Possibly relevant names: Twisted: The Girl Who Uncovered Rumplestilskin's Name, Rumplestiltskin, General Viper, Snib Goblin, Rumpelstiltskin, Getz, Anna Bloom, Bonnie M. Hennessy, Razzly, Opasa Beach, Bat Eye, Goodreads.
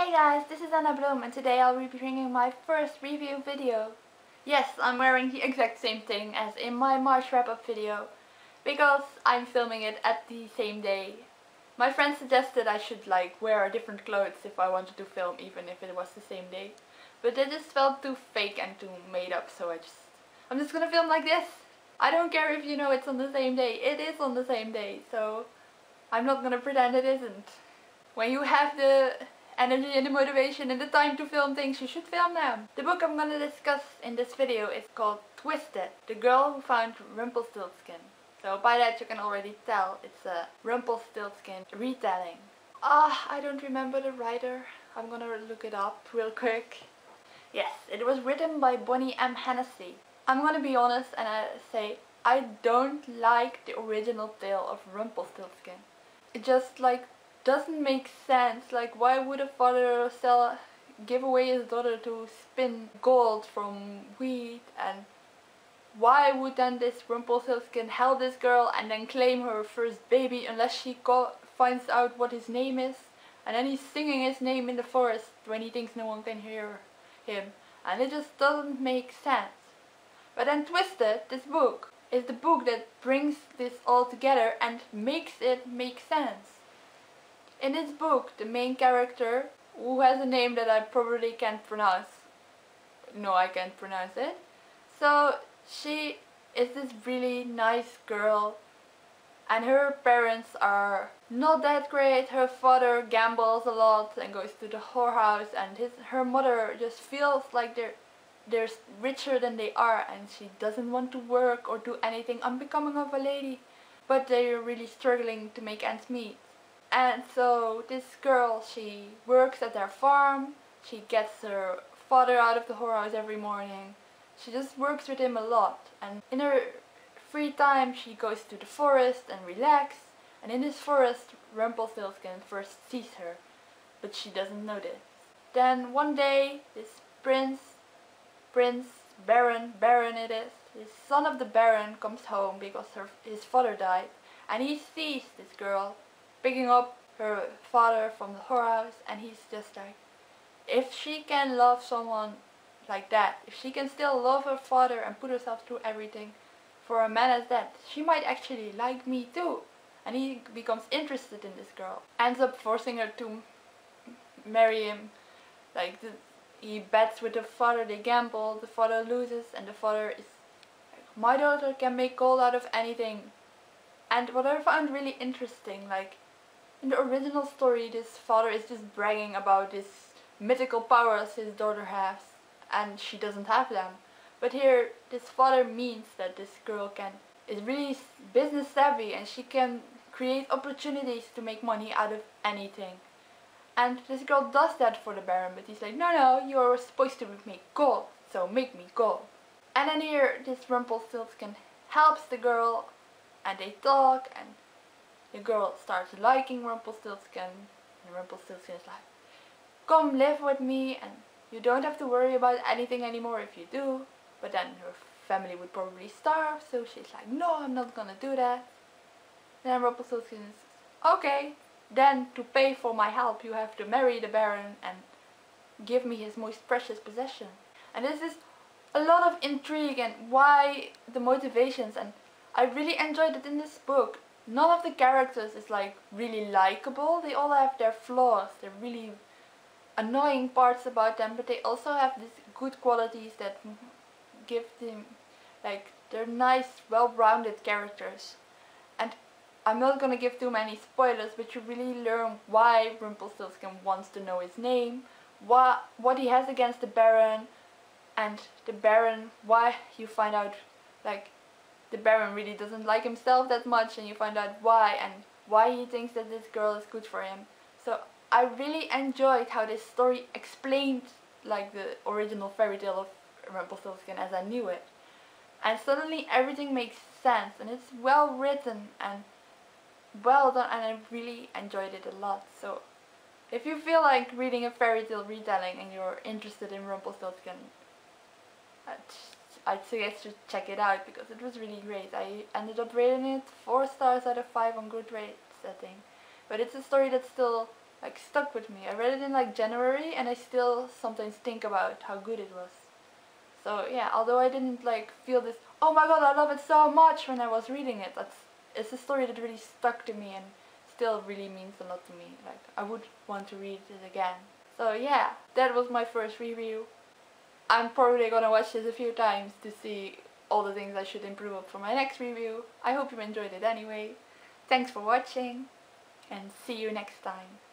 Hey guys, this is Anna Bloom and today I'll be bringing my first review video. Yes, I'm wearing the exact same thing as in my March wrap-up video, because I'm filming it at the same day. My friend suggested I should wear different clothes if I wanted to film, even if it was the same day. But that just felt too fake and too made up, so I'm just gonna film like this. I don't care if you know it's on the same day, it is on the same day, so I'm not gonna pretend it isn't. When you have the energy and the motivation and the time to film things, you should film them. The book I'm gonna discuss in this video is called Twisted: The Girl Who Found Rumplestiltskin. So by that you can already tell it's a Rumpelstiltskin retelling. I don't remember the writer. I'm gonna look it up real quick. Yes, it was written by Bonnie M. Hennessy. I'm gonna be honest and I don't like the original tale of Rumpelstiltskin. It just doesn't make sense. Why would a father give away his daughter to spin gold from wheat, and why would then this Rumpelstiltskin help this girl and then claim her first baby unless she finds out what his name is? And then he's singing his name in the forest when he thinks no one can hear him, and it just doesn't make sense. But then Twisted, this book, is the book that brings this all together and makes it make sense. In this book, the main character, who has a name that I probably can't pronounce. No, I can't pronounce it. So she is this really nice girl, and her parents are not that great. Her father gambles a lot and goes to the whorehouse, and her mother just feels like they're richer than they are, and she doesn't want to work or do anything unbecoming of a lady, but they're really struggling to make ends meet. And so this girl, she works at their farm, she gets her father out of the whorehouse every morning, she just works with him a lot, and in her free time she goes to the forest and relaxes, and in this forest Rumpelstiltskin first sees her, but she doesn't notice. Then one day this Baron, the son of the Baron, comes home because his father died, and he sees this girl picking up her father from the whorehouse, and he's just like, if she can love someone like that, if she can still love her father and put herself through everything for a man as that, she might actually like me too. And he becomes interested in this girl, ends up forcing her to marry him. He bets with the father, they gamble, the father loses, and the father is like, my daughter can make gold out of anything. And what I found really interesting, in the original story this father is just bragging about these mythical powers his daughter has, and she doesn't have them. But here this father means that this girl is really business savvy, and she can create opportunities to make money out of anything. And this girl does that for the Baron, but he's like, no, you're supposed to make gold, so make me gold. And then here, this Rumpelstiltskin helps the girl, and they talk, and the girl starts liking Rumpelstiltskin, and Rumpelstiltskin is like, come live with me, and you don't have to worry about anything anymore if you do. But then her family would probably starve, so she's like, no, I'm not gonna do that. And then Rumpelstiltskin is, okay. Then, to pay for my help, you have to marry the Baron and give me his most precious possession. And this is a lot of intrigue and why the motivations, and I really enjoyed it in this book. None of the characters is really likable. They all have their flaws, their really annoying parts about them, but they also have these good qualities that give them, they're nice, well-rounded characters. And I'm not gonna give too many spoilers, but you really learn why Rumpelstiltskin wants to know his name, what he has against the Baron, and the Baron, why you find out, the Baron really doesn't like himself that much, and you find out why, and why he thinks that this girl is good for him. So I really enjoyed how this story explained, the original fairy tale of Rumpelstiltskin as I knew it. And suddenly everything makes sense, and it's well written, and well done, and I really enjoyed it a lot. So if you feel like reading a fairy tale retelling and you're interested in Rumpelstiltskin, I'd suggest you check it out because it was really great. I ended up rating it 4 stars out of 5 on Goodreads, I think. But it's a story that still like stuck with me. I read it in like January and I still sometimes think about how good it was. So yeah, although I didn't like feel this, oh my god, I love it so much when I was reading it, it's a story that really stuck to me and still really means a lot to me. Like, I would want to read it again. So yeah, that was my first review. I'm probably gonna watch this a few times to see all the things I should improve on for my next review. I hope you enjoyed it anyway. Thanks for watching and see you next time.